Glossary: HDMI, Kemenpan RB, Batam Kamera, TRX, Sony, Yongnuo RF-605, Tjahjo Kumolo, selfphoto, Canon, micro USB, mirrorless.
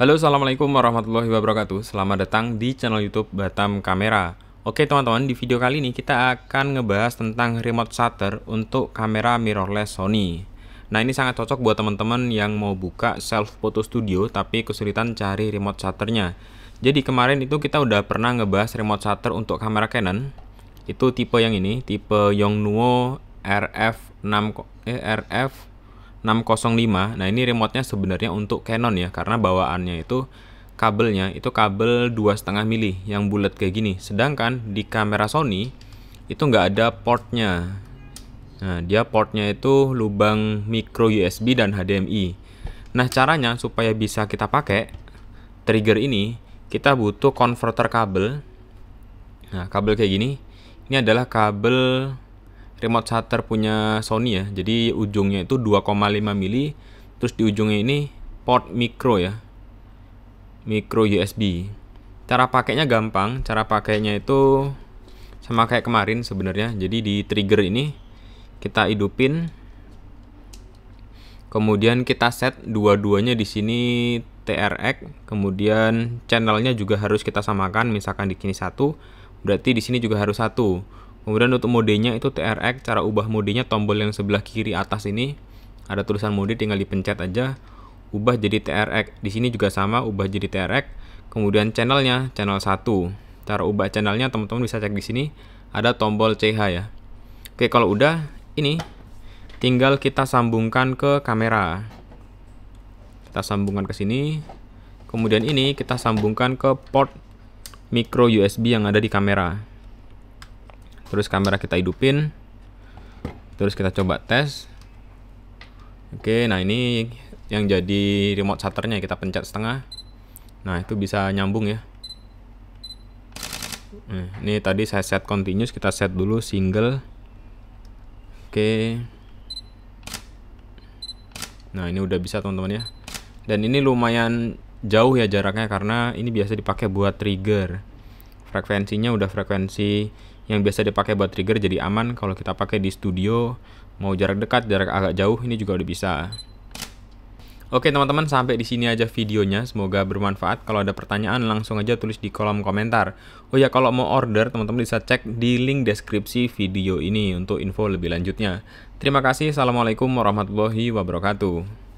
Halo, assalamualaikum warahmatullahi wabarakatuh. Selamat datang di channel YouTube Batam Kamera. Oke teman-teman, di video kali ini kita akan ngebahas tentang remote shutter untuk kamera mirrorless Sony. Nah, ini sangat cocok buat teman-teman yang mau buka self photo studio tapi kesulitan cari remote shutternya. Jadi kemarin itu kita udah pernah ngebahas remote shutter untuk kamera Canon. Itu tipe yang ini, tipe Yongnuo RF-605. Nah, ini remote-nya sebenarnya untuk Canon ya, karena bawaannya itu kabel 2,5 mili yang bulat kayak gini. Sedangkan di kamera Sony itu nggak ada portnya. Nah, dia portnya itu lubang micro USB dan HDMI. Nah, caranya supaya bisa kita pakai trigger ini, kita butuh konverter kabel. Nah, kabel kayak gini. Ini adalah kabel remote shutter punya Sony ya. Jadi ujungnya itu 2,5 mili, terus di ujungnya ini port micro ya, micro USB. Cara pakainya gampang, cara pakainya itu sama kayak kemarin sebenarnya. Jadi di trigger ini kita hidupin, kemudian kita set dua-duanya di sini TRX, kemudian channelnya juga harus kita samakan. Misalkan di sini 1, berarti di sini juga harus 1. Kemudian untuk modenya itu TRX, cara ubah modenya tombol yang sebelah kiri atas ini. Ada tulisan mode, tinggal dipencet aja, ubah jadi TRX. Di sini juga sama, ubah jadi TRX. Kemudian channelnya, channel 1. Cara ubah channelnya teman-teman bisa cek di sini, ada tombol CH ya. Oke, kalau udah, ini tinggal kita sambungkan ke kamera. Kita sambungkan ke sini. Kemudian ini kita sambungkan ke port micro USB yang ada di kamera. Terus kamera kita hidupin, terus kita coba tes. Oke, nah ini yang jadi remote shutternya, kita pencet setengah. Nah, itu bisa nyambung ya. Nah, ini tadi saya set continuous, kita set dulu single. Oke. Nah, ini udah bisa teman-teman ya. Dan ini lumayan jauh ya jaraknya, karena ini biasa dipakai buat trigger. Frekuensinya udah frekuensi yang biasa dipakai buat trigger, jadi aman kalau kita pakai di studio. Mau jarak dekat, jarak agak jauh, ini juga udah bisa. Oke teman-teman, sampai di sini aja videonya, semoga bermanfaat. Kalau ada pertanyaan langsung aja tulis di kolom komentar. Oh ya, kalau mau order teman-teman bisa cek di link deskripsi video ini untuk info lebih lanjutnya. Terima kasih, assalamualaikum warahmatullahi wabarakatuh.